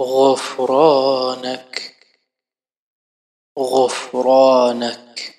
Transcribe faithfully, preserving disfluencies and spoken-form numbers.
غفرانك غفرانك